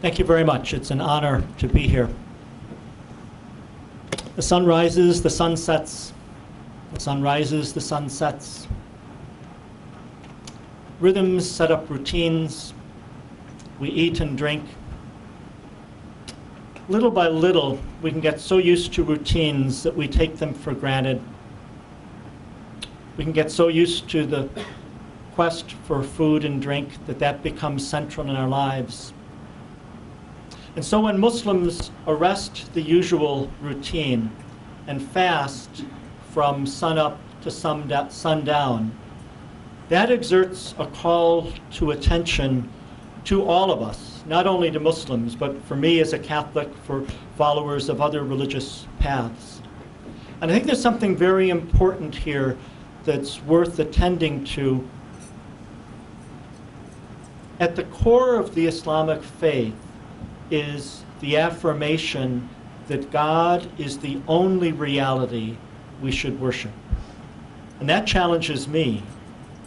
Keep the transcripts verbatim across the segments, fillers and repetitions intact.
Thank you very much. It's an honor to be here. The sun rises, the sun sets. The sun rises, the sun sets. Rhythms set up routines. We eat and drink. Little by little, we can get so used to routines that we take them for granted. We can get so used to the quest for food and drink that that becomes central in our lives. And so when Muslims arrest the usual routine and fast from sunup to sundown, that exerts a call to attention to all of us, not only to Muslims, but for me as a Catholic, for followers of other religious paths. And I think there's something very important here that's worth attending to. At the core of the Islamic faith is the affirmation that God is the only reality we should worship. And that challenges me.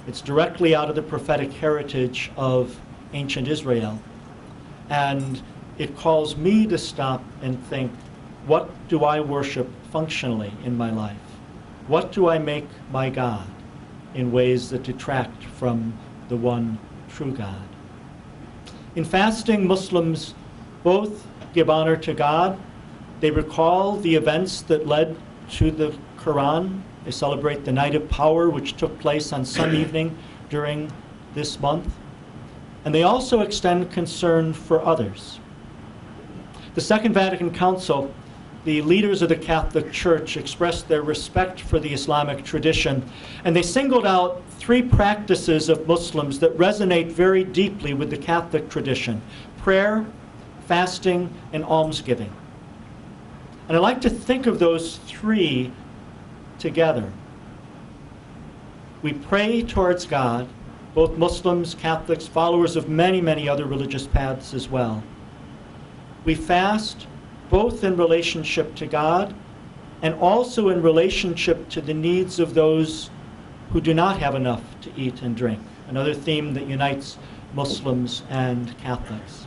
It's directly out of the prophetic heritage of ancient Israel. And it calls me to stop and think, what do I worship functionally in my life? What do I make my God in ways that detract from the one true God? In fasting, Muslims both give honor to God. They recall the events that led to the Quran. They celebrate the Night of Power, which took place on some evening during this month. And they also extend concern for others. The Second Vatican Council, the leaders of the Catholic Church, expressed their respect for the Islamic tradition, and they singled out three practices of Muslims that resonate very deeply with the Catholic tradition: prayer, fasting, and almsgiving. And I like to think of those three together. We pray towards God, both Muslims, Catholics, followers of many, many other religious paths as well. We fast both in relationship to God and also in relationship to the needs of those who do not have enough to eat and drink, another theme that unites Muslims and Catholics.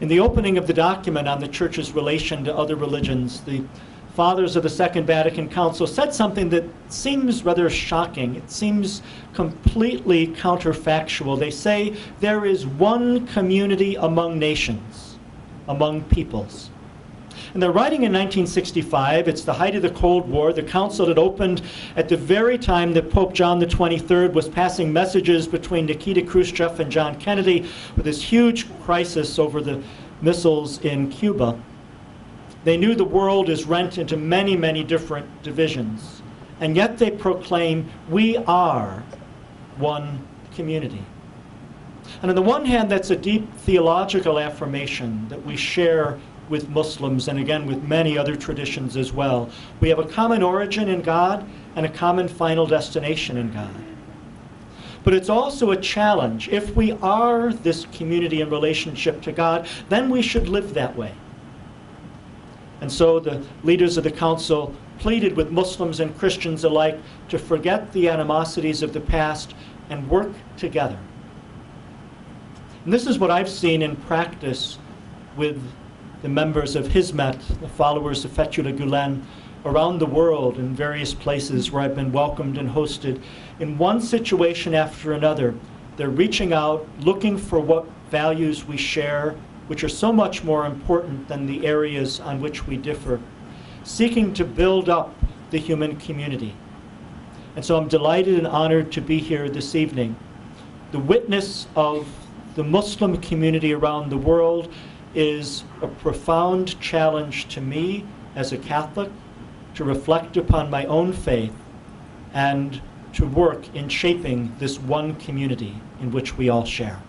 In the opening of the document on the Church's relation to other religions, the Fathers of the Second Vatican Council said something that seems rather shocking. It seems completely counterfactual. They say there is one community among nations, among peoples. And they're writing in nineteen sixty-five. It's the height of the Cold War. The council had opened at the very time that Pope John the twenty-third was passing messages between Nikita Khrushchev and John Kennedy with this huge crisis over the missiles in Cuba. They knew the world is rent into many, many different divisions. And yet they proclaim, we are one community. And on the one hand, that's a deep theological affirmation that we share with Muslims, and again with many other traditions as well. We have a common origin in God and a common final destination in God. But it's also a challenge. If we are this community in relationship to God, then we should live that way. And so the leaders of the council pleaded with Muslims and Christians alike to forget the animosities of the past and work together. And this is what I've seen in practice with the members of Hizmet, the followers of Fethullah Gulen, around the world in various places where I've been welcomed and hosted. In one situation after another, they're reaching out, looking for what values we share, which are so much more important than the areas on which we differ, seeking to build up the human community. And so I'm delighted and honored to be here this evening. The witness of the Muslim community around the world is a profound challenge to me as a Catholic to reflect upon my own faith and to work in shaping this one community in which we all share.